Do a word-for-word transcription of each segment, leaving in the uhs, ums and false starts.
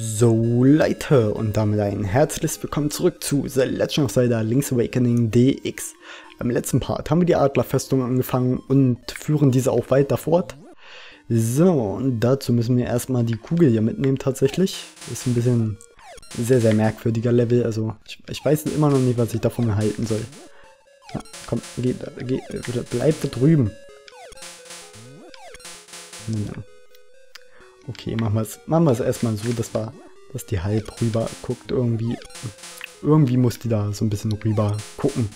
So Leute, und damit ein herzliches Willkommen zurück zu The Legend of Zelda: Link's Awakening D X. Im letzten Part haben wir die Adlerfestung angefangen und führen diese auch weiter fort. So, und dazu müssen wir erstmal die Kugel hier mitnehmen tatsächlich. Ist ein bisschen sehr, sehr merkwürdiger Level, also ich, ich weiß immer noch nicht, was ich davon halten soll. Ja, komm, geht, geht, bleib da drüben. Ja. Okay, machen wir es machen wir es erstmal so, dass, wir, dass die halb rüber guckt. Irgendwie, irgendwie muss die da so ein bisschen rüber gucken.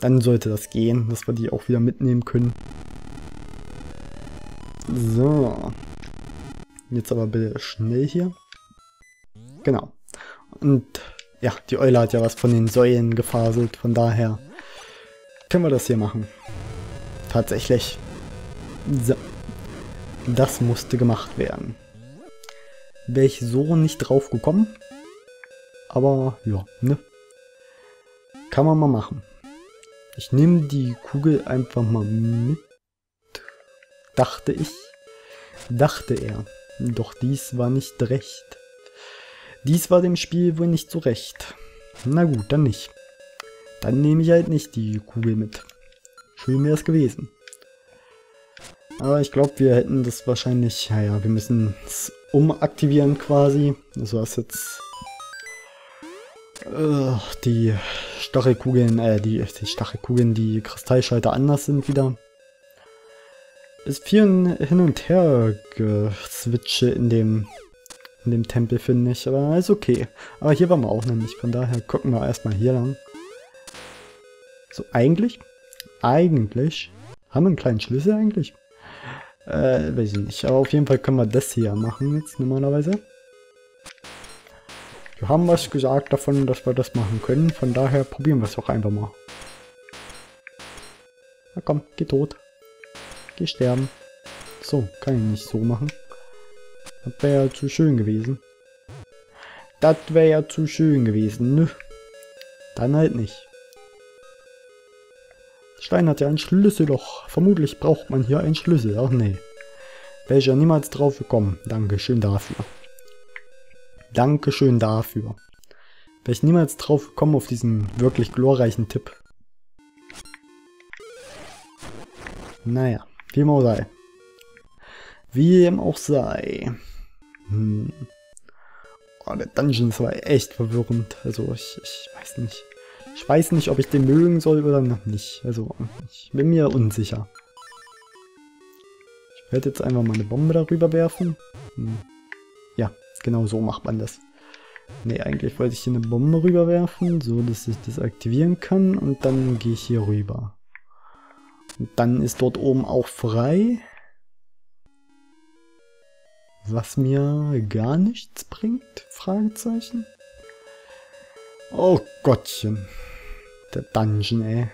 Dann sollte das gehen, dass wir die auch wieder mitnehmen können. So. Jetzt aber bitte schnell hier. Genau. Und ja, die Eule hat ja was von den Säulen gefaselt. Von daher können wir das hier machen. Tatsächlich. So. Das musste gemacht werden. Wäre ich so nicht drauf gekommen. Aber ja, ne? Kann man mal machen. Ich nehme die Kugel einfach mal mit. Dachte ich. Dachte er. Doch dies war nicht recht. Dies war dem Spiel wohl nicht so recht. Na gut, dann nicht. Dann nehme ich halt nicht die Kugel mit. Schön wäre es gewesen. Aber ich glaube, wir hätten das wahrscheinlich... Ja, ja, wir müssen es umaktivieren quasi. Das war's jetzt... Äh, die Stachelkugeln, äh, die, die Stachelkugeln, die Kristallschalter anders sind wieder. Ist viel hin und her geswitche in dem, in dem Tempel, finde ich. Aber ist okay. Aber hier waren wir auch nämlich. Von daher gucken wir erstmal hier lang. So, eigentlich... Eigentlich... Haben wir einen kleinen Schlüssel eigentlich? Äh, weiß ich nicht. Aber auf jeden Fall können wir das hier machen jetzt normalerweise. Wir haben was gesagt davon, dass wir das machen können. Von daher probieren wir es doch einfach mal. Na komm, geh tot. Geh sterben. So, kann ich nicht so machen. Das wäre ja zu schön gewesen. Das wäre ja zu schön gewesen, ne? Dann halt nicht. Stein hat ja ein Schlüsselloch. Vermutlich braucht man hier einen Schlüssel. Ach nee. Wäre ich ja niemals drauf gekommen. Dankeschön dafür. Dankeschön dafür. Wäre ich niemals drauf gekommen auf diesen wirklich glorreichen Tipp. Naja, wie ihm auch sei. Wie ihm auch sei. Hm. Oh, der Dungeon ist aber echt verwirrend. Also ich, ich weiß nicht. Ich weiß nicht, ob ich den mögen soll oder noch nicht. Also, ich bin mir unsicher. Ich werde jetzt einfach mal eine Bombe darüber werfen. Hm. Ja, genau so macht man das. Ne, eigentlich wollte ich hier eine Bombe rüberwerfen, so dass ich das aktivieren kann. Und dann gehe ich hier rüber. Und dann ist dort oben auch frei. Was mir gar nichts bringt? Fragezeichen. Oh Gottchen, der Dungeon, ey.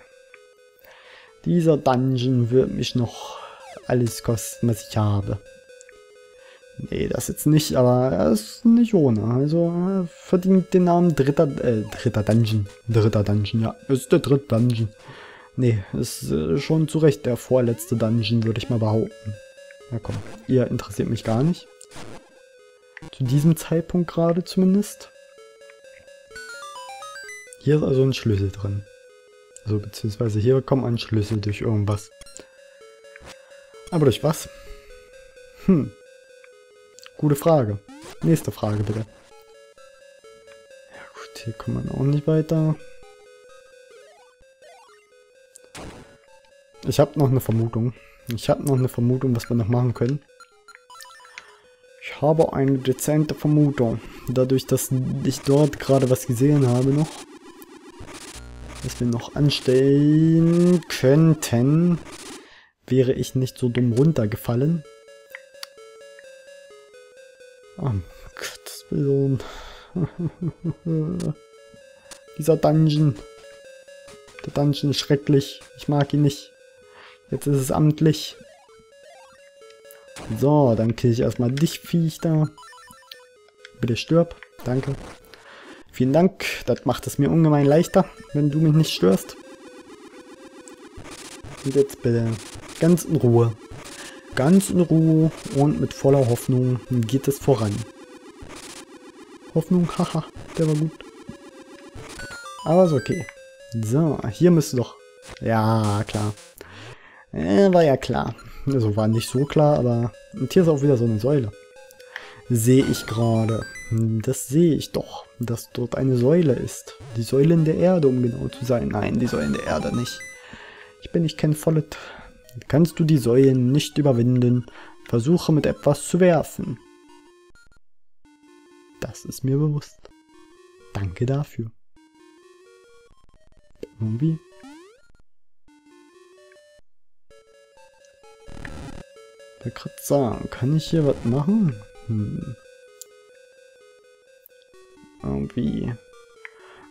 Dieser Dungeon wird mich noch alles kosten, was ich habe. Nee, das jetzt nicht, aber er ist nicht ohne. Also verdient den Namen dritter, äh, dritter Dungeon. Dritter Dungeon, ja, ist der dritte Dungeon. Nee, ist äh, schon zu Recht der vorletzte Dungeon, würde ich mal behaupten. Na komm, ihr interessiert mich gar nicht. Zu diesem Zeitpunkt gerade zumindest. Hier ist also ein Schlüssel drin. Also beziehungsweise hier kommt ein Schlüssel durch irgendwas. Aber durch was? Hm. Gute Frage. Nächste Frage bitte. Ja gut, hier kommt man auch nicht weiter. Ich habe noch eine Vermutung. Ich habe noch eine Vermutung, was wir noch machen können. Ich habe eine dezente Vermutung. Dadurch, dass ich dort gerade was gesehen habe noch. Was wir noch anstellen könnten, wäre ich nicht so dumm runtergefallen. Oh Gottes Willen. Dieser Dungeon. Der Dungeon ist schrecklich. Ich mag ihn nicht. Jetzt ist es amtlich. So, dann kill ich erstmal dich, Viech da. Bitte stirb. Danke. Vielen Dank, das macht es mir ungemein leichter, wenn du mich nicht störst. Und jetzt bitte ganz in Ruhe. Ganz in Ruhe und mit voller Hoffnung geht es voran. Hoffnung, haha, der war gut. Aber ist okay. So, hier müsste doch... Ja, klar. Äh, war ja klar. Also war nicht so klar, aber... Und hier ist auch wieder so eine Säule. Sehe ich gerade. Das sehe ich doch, dass dort eine Säule ist. Die Säulen der Erde, um genau zu sein. Nein, die Säulen der Erde nicht. Ich bin nicht kein Vollet. Kannst du die Säulen nicht überwinden? Versuche mit etwas zu werfen. Das ist mir bewusst. Danke dafür. Irgendwie. Der Kratzer, kann ich hier was machen? Hm. Irgendwie.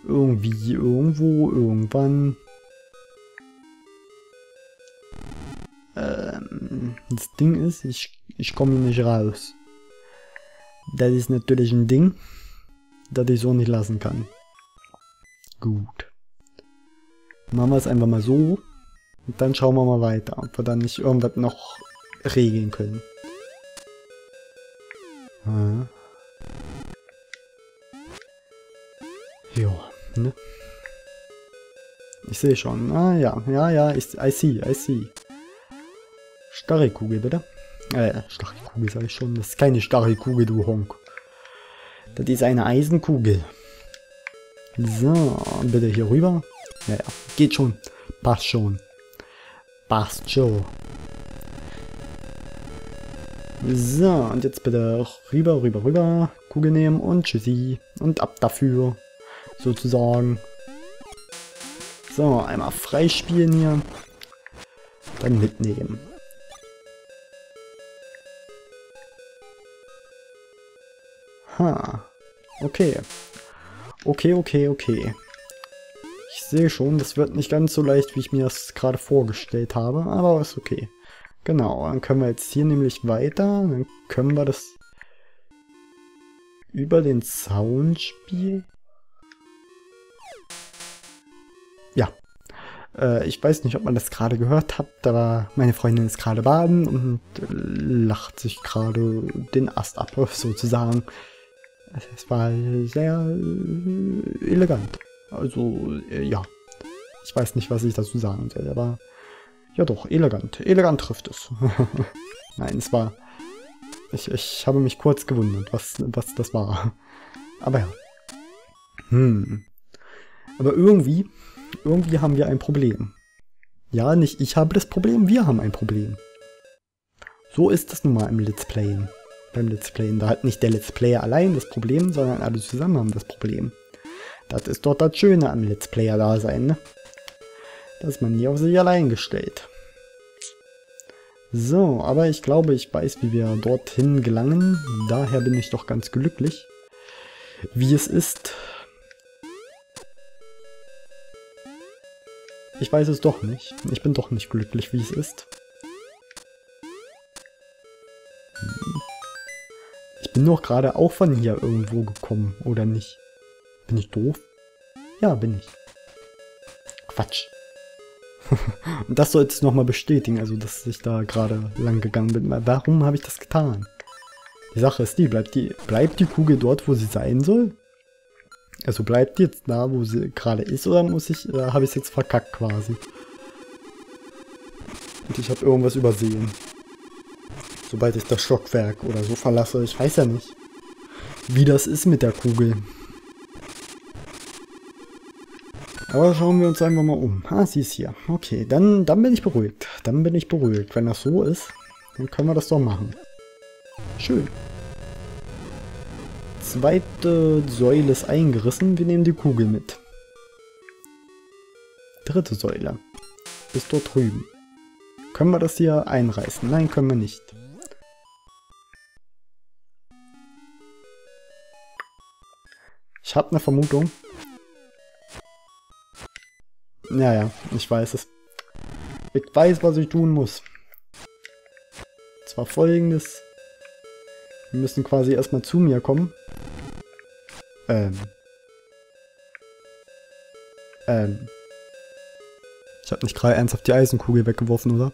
Irgendwie, irgendwo, irgendwann. Ähm, das Ding ist, ich, ich komme nicht raus. Das ist natürlich ein Ding, das ich so nicht lassen kann. Gut. Machen wir es einfach mal so. Und dann schauen wir mal weiter, ob wir dann nicht irgendwas noch regeln können. Ja. Jo, ne? Ich sehe schon. Ah ja, ja, ja, ich, I see, I see. Starre Kugel, bitte. Äh, starre Kugel sage ich schon. Das ist keine starre Kugel, du Honk. Das ist eine Eisenkugel. So, bitte hier rüber. Ja, ja, geht schon. Passt schon. Passt schon. So, und jetzt bitte rüber, rüber, rüber. Kugel nehmen und tschüssi. Und ab dafür. Sozusagen. So, einmal freispielen hier. Dann mitnehmen. Ha. Okay. Okay, okay, okay. Ich sehe schon, das wird nicht ganz so leicht, wie ich mir das gerade vorgestellt habe, aber ist okay. Genau, dann können wir jetzt hier nämlich weiter, dann können wir das über den Zaun spielen. Ja, äh, ich weiß nicht, ob man das gerade gehört habt, aber meine Freundin ist gerade baden und lacht sich gerade den Ast ab, sozusagen. Es war sehr äh, elegant, also äh, ja, ich weiß nicht, was ich dazu sagen soll, aber... Ja doch, elegant. Elegant trifft es. Nein, es war... Ich, ich habe mich kurz gewundert, was, was das war. Aber ja. Hm. Aber irgendwie, irgendwie haben wir ein Problem. Ja, nicht ich habe das Problem, wir haben ein Problem. So ist das nun mal im Let's Playen. Beim Let's Playen, da hat nicht der Let's Player allein das Problem, sondern alle zusammen haben das Problem. Das ist doch das Schöne am Let's Player-Dasein, ne? Dass man nie auf sich allein gestellt. So, aber ich glaube, ich weiß, wie wir dorthin gelangen. Daher bin ich doch ganz glücklich, wie es ist. Ich weiß es doch nicht. Ich bin doch nicht glücklich, wie es ist. Ich bin doch gerade auch von hier irgendwo gekommen, oder nicht? Bin ich doof? Ja, bin ich. Quatsch. Und das sollte es nochmal bestätigen, also dass ich da gerade lang gegangen bin. Warum habe ich das getan? Die Sache ist die, bleibt die, bleibt die Kugel dort, wo sie sein soll? Also bleibt die jetzt da, wo sie gerade ist, oder muss ich, äh, habe ich es jetzt verkackt quasi? Und ich habe irgendwas übersehen. Sobald ich das Stockwerk oder so verlasse, ich weiß ja nicht, wie das ist mit der Kugel. Aber schauen wir uns einfach mal um. Ah, sie ist hier. Okay, dann, dann bin ich beruhigt. Dann bin ich beruhigt. Wenn das so ist, dann können wir das doch machen. Schön. Zweite Säule ist eingerissen. Wir nehmen die Kugel mit. Dritte Säule. Ist dort drüben. Können wir das hier einreißen? Nein, können wir nicht. Ich habe eine Vermutung. Ja, ja, ich weiß es. Ich weiß, was ich tun muss. Und zwar folgendes. Wir müssen quasi erstmal zu mir kommen. Ähm. Ähm. Ich habe nicht gerade ernsthaft die Eisenkugel weggeworfen, oder?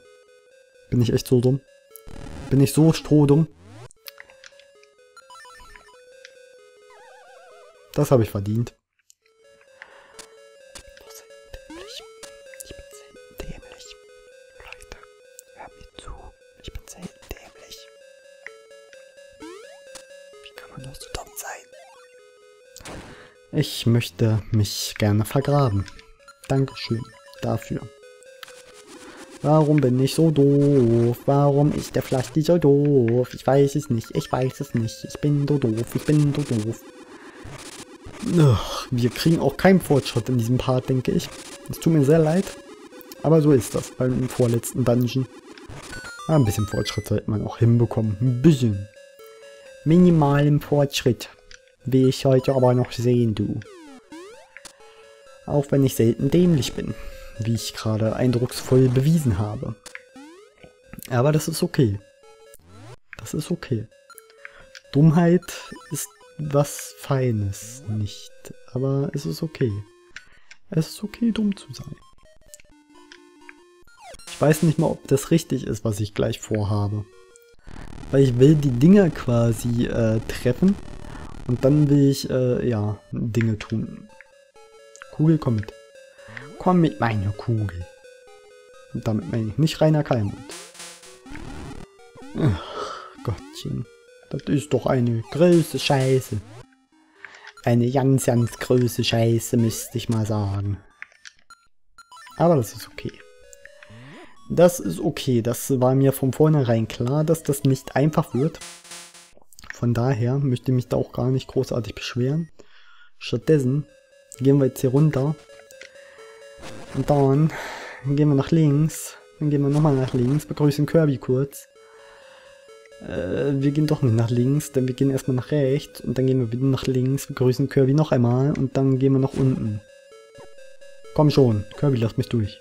Bin ich echt so dumm? Bin ich so strohdumm? Das habe ich verdient. Ich möchte mich gerne vergraben. Dankeschön dafür. Warum bin ich so doof? Warum ist der FlasTV so doof? Ich weiß es nicht, ich weiß es nicht. Ich bin so doof, ich bin so doof. Ugh, wir kriegen auch keinen Fortschritt in diesem Part, denke ich. Es tut mir sehr leid. Aber so ist das beim vorletzten Dungeon. Aber ein bisschen Fortschritt sollte man auch hinbekommen. Ein bisschen. Minimalen Fortschritt. Will ich heute aber noch sehen, du. Auch wenn ich selten dämlich bin, wie ich gerade eindrucksvoll bewiesen habe. Aber das ist okay. Das ist okay. Dummheit ist was Feines, nicht. Aber es ist okay. Es ist okay, dumm zu sein. Ich weiß nicht mal, ob das richtig ist, was ich gleich vorhabe. Weil ich will die Dinger quasi äh, treffen. Und dann will ich, äh, ja, Dinge tun. Kugel, komm mit. Komm mit meiner Kugel. Und damit meine ich nicht Rainer Kallmund. Ach, Gottchen. Das ist doch eine große Scheiße. Eine ganz, ganz große Scheiße, müsste ich mal sagen. Aber das ist okay. Das ist okay. Das war mir von vornherein klar, dass das nicht einfach wird. Von daher möchte ich mich da auch gar nicht großartig beschweren. Stattdessen gehen wir jetzt hier runter. Und dann gehen wir nach links. Dann gehen wir nochmal nach links. Begrüßen Kirby kurz. Äh, wir gehen doch nicht nach links, denn wir gehen erstmal nach rechts. Und dann gehen wir wieder nach links. Begrüßen Kirby noch einmal. Und dann gehen wir nach unten. Komm schon, Kirby, lass mich durch.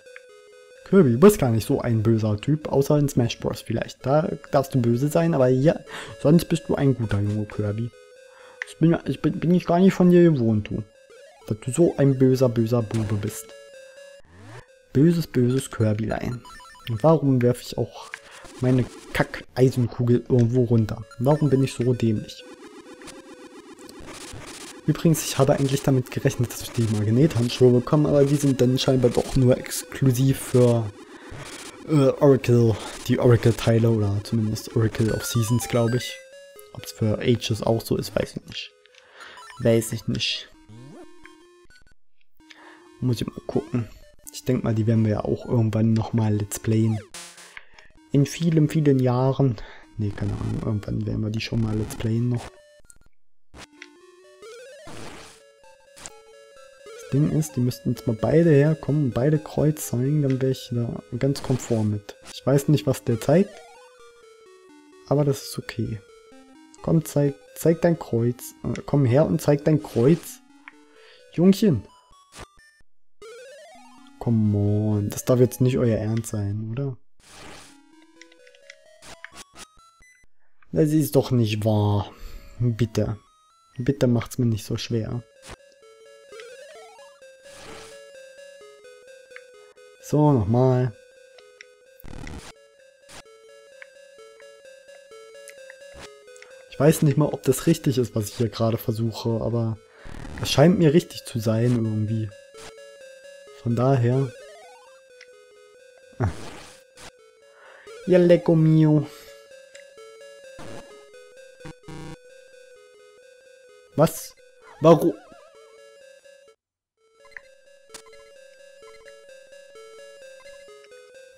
Kirby, du bist gar nicht so ein böser Typ, außer in Smash Bros. Vielleicht. Da darfst du böse sein, aber ja, sonst bist du ein guter Junge, Kirby. Ich bin, ich bin, bin ich gar nicht von dir gewohnt, du. Dass du so ein böser, böser Bube bist. Böses, böses Kirbylein. Und warum werfe ich auch meine Kack-Eisenkugel irgendwo runter? Warum bin ich so dämlich? Übrigens, ich habe eigentlich damit gerechnet, dass ich die Magnethandschuhe bekomme, aber die sind dann scheinbar doch nur exklusiv für äh, Oracle, die Oracle-Teile oder zumindest Oracle of Seasons, glaube ich. Ob es für Ages auch so ist, weiß ich nicht. Weiß ich nicht. Muss ich mal gucken. Ich denke mal, die werden wir ja auch irgendwann nochmal Let's Playen. In vielen, vielen Jahren. Ne, keine Ahnung, irgendwann werden wir die schon mal Let's Playen noch. Ding ist, die müssten jetzt mal beide herkommen und beide Kreuz zeigen, dann wäre ich da ganz konform mit. Ich weiß nicht, was der zeigt, aber das ist okay. Komm, zeig, zeig dein Kreuz. Komm her und zeig dein Kreuz. Jungchen. Come on, das darf jetzt nicht euer Ernst sein, oder? Das ist doch nicht wahr. Bitte. Bitte macht's mir nicht so schwer. So, nochmal. Ich weiß nicht mal, ob das richtig ist, was ich hier gerade versuche, aber es scheint mir richtig zu sein irgendwie. Von daher. Ah. Ja, lecko mio. Was? Warum?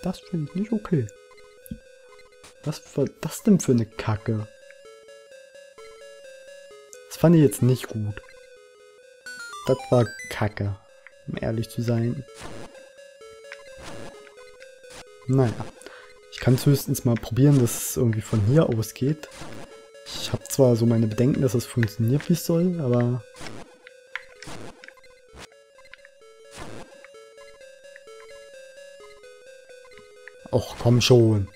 Das finde ich nicht okay. Was war das denn für eine Kacke? Das fand ich jetzt nicht gut. Das war Kacke, um ehrlich zu sein. Naja, ich kann es höchstens mal probieren, dass es irgendwie von hier aus geht. Ich habe zwar so meine Bedenken, dass es funktioniert, wie es soll, aber... Och, komm schon.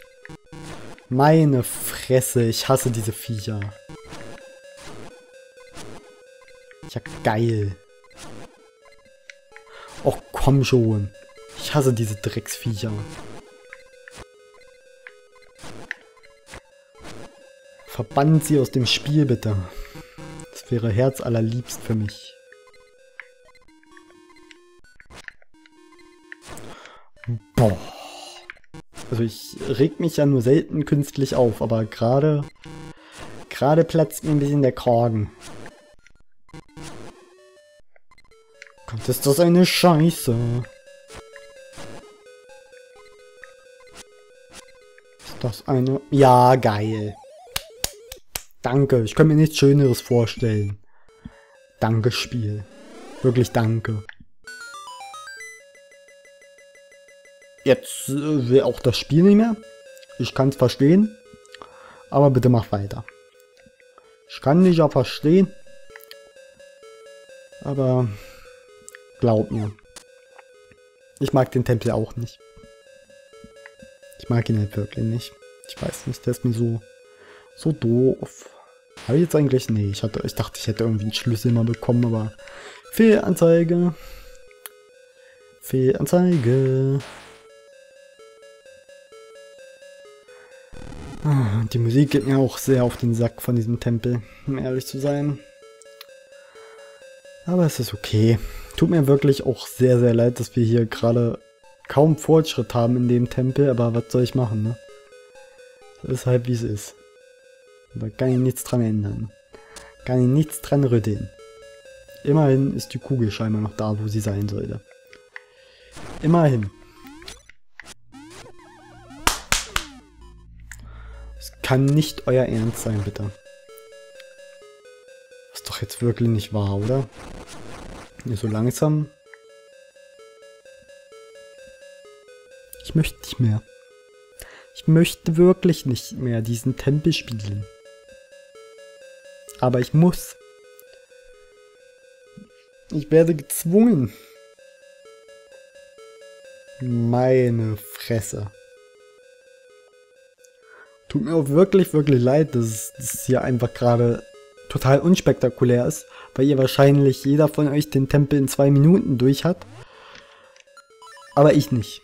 Meine Fresse, ich hasse diese Viecher. Ja, geil. Och, komm schon. Ich hasse diese Drecksviecher. Verbannt sie aus dem Spiel, bitte. Das Das wäre herzallerliebst für mich. Boah. Also ich reg mich ja nur selten künstlich auf, aber gerade... Gerade platzt mir ein bisschen der Kragen. Gott, ist das eine Scheiße. Ist das eine... Ja, geil. Danke, ich kann mir nichts Schöneres vorstellen. Danke, Spiel. Wirklich danke. Jetzt äh, will auch das Spiel nicht mehr. Ich kann es verstehen. Aber bitte mach weiter. Ich kann dich ja verstehen. Aber glaub mir. Ich mag den Tempel auch nicht. Ich mag ihn halt wirklich nicht. Ich weiß nicht, der ist mir so, so doof. Habe ich jetzt eigentlich? Nee, ich, hatte, ich dachte, ich hätte irgendwie einen Schlüssel mal bekommen, aber... Fehlanzeige. Fehlanzeige. Ah, die Musik geht mir auch sehr auf den Sack von diesem Tempel, um ehrlich zu sein. Aber es ist okay. Tut mir wirklich auch sehr, sehr leid, dass wir hier gerade kaum Fortschritt haben in dem Tempel, aber was soll ich machen, ne? Das ist halt, wie es ist. Da kann ich nichts dran ändern. Kann ich nichts dran rütteln. Immerhin ist die Kugel scheinbar noch da, wo sie sein sollte. Immerhin. Es kann nicht euer Ernst sein, bitte. Ist doch jetzt wirklich nicht wahr, oder? Nur so langsam. Ich möchte nicht mehr. Ich möchte wirklich nicht mehr diesen Tempel spielen. Aber ich muss. Ich werde gezwungen. Meine Fresse. Tut mir auch wirklich, wirklich leid, dass es hier einfach gerade total unspektakulär ist, weil ihr wahrscheinlich jeder von euch den Tempel in zwei Minuten durch hat. Aber ich nicht.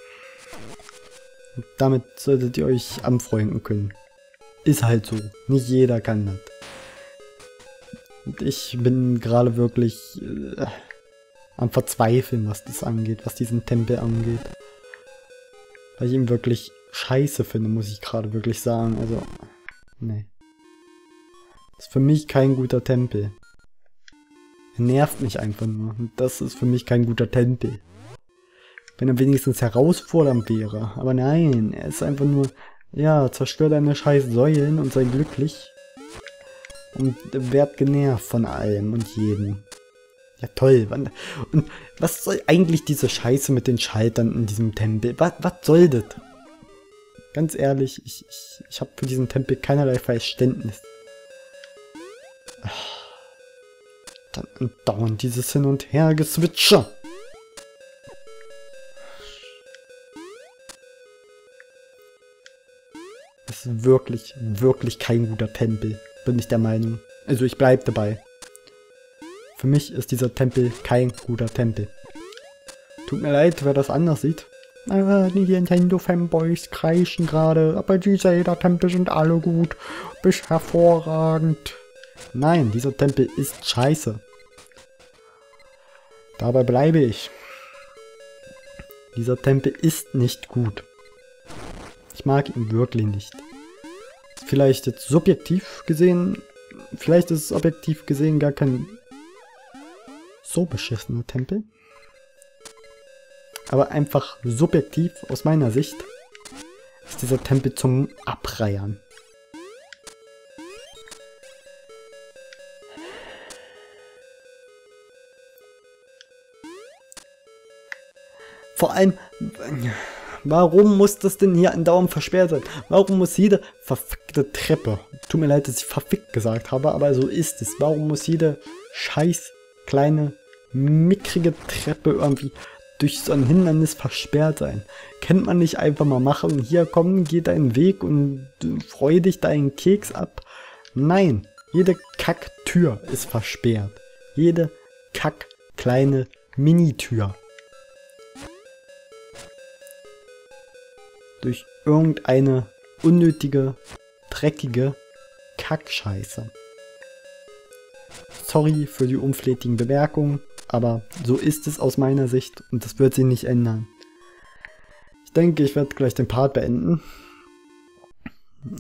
Und damit solltet ihr euch anfreunden können. Ist halt so. Nicht jeder kann das. Und ich bin gerade wirklich äh, am Verzweifeln, was das angeht, was diesen Tempel angeht. Weil ich ihn wirklich scheiße finde, muss ich gerade wirklich sagen. Also, nee. Ist für mich kein guter Tempel. Er nervt mich einfach nur. Und das ist für mich kein guter Tempel. Wenn er wenigstens herausfordernd wäre. Aber nein, er ist einfach nur, ja, zerstör deine scheiß Säulen und sei glücklich. Und werd genervt von allem und jedem. Ja toll. Und was soll eigentlich diese Scheiße mit den Schaltern in diesem Tempel? Was, was soll das? Ganz ehrlich, ich, ich, ich habe für diesen Tempel keinerlei Verständnis. Dann und dauernd dieses Hin- und Her-Geswitcher. Das ist wirklich, wirklich kein guter Tempel, bin ich der Meinung. Also ich bleib dabei. Für mich ist dieser Tempel kein guter Tempel. Tut mir leid, wer das anders sieht. Aber die Nintendo-Fanboys kreischen gerade, aber die Zelda-Tempel sind alle gut, bis hervorragend. Nein, dieser Tempel ist scheiße. Dabei bleibe ich. Dieser Tempel ist nicht gut. Ich mag ihn wirklich nicht. Vielleicht jetzt subjektiv gesehen, vielleicht ist es objektiv gesehen gar kein so beschissener Tempel. Aber einfach subjektiv, aus meiner Sicht, ist dieser Tempel zum Abreiern. Vor allem, warum muss das denn hier andauernd versperrt sein? Warum muss jede verfickte Treppe, tut mir leid, dass ich verfickt gesagt habe, aber so ist es. Warum muss jede scheiß kleine, mickrige Treppe irgendwie durch so ein Hindernis versperrt sein? Kennt man nicht einfach mal machen, hier komm, geh deinen Weg und freu dich deinen Keks ab? Nein, jede Kacktür ist versperrt. Jede kack kleine Minitür. Durch irgendeine unnötige, dreckige Kackscheiße. Sorry für die unflätigen Bemerkungen, aber so ist es aus meiner Sicht und das wird sich nicht ändern. Ich denke, ich werde gleich den Part beenden.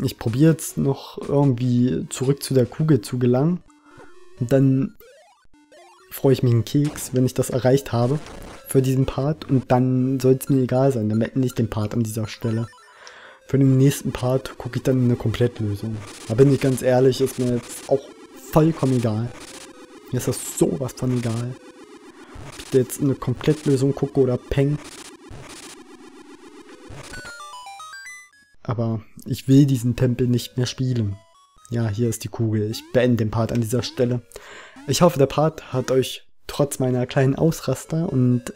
Ich probiere jetzt noch irgendwie zurück zu der Kugel zu gelangen. Und dann freue ich mich einen Keks, wenn ich das erreicht habe für diesen Part. Und dann soll es mir egal sein, dann beende ich den Part an dieser Stelle. Für den nächsten Part gucke ich dann eine Komplettlösung. Da bin ich ganz ehrlich, ist mir jetzt auch vollkommen egal. Mir ist das sowas von egal. Ob ich jetzt eine Komplettlösung gucke oder Peng. Aber ich will diesen Tempel nicht mehr spielen. Ja, hier ist die Kugel. Ich beende den Part an dieser Stelle. Ich hoffe, der Part hat euch trotz meiner kleinen Ausraster und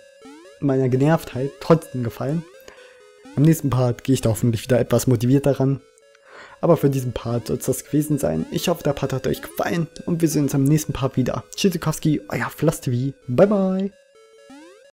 meiner Genervtheit trotzdem gefallen. Am nächsten Part gehe ich da hoffentlich wieder etwas motivierter ran. Aber für diesen Part soll es das gewesen sein. Ich hoffe, der Part hat euch gefallen und wir sehen uns am nächsten Part wieder. Tschüssikowski, euer FlasTV. Bye bye.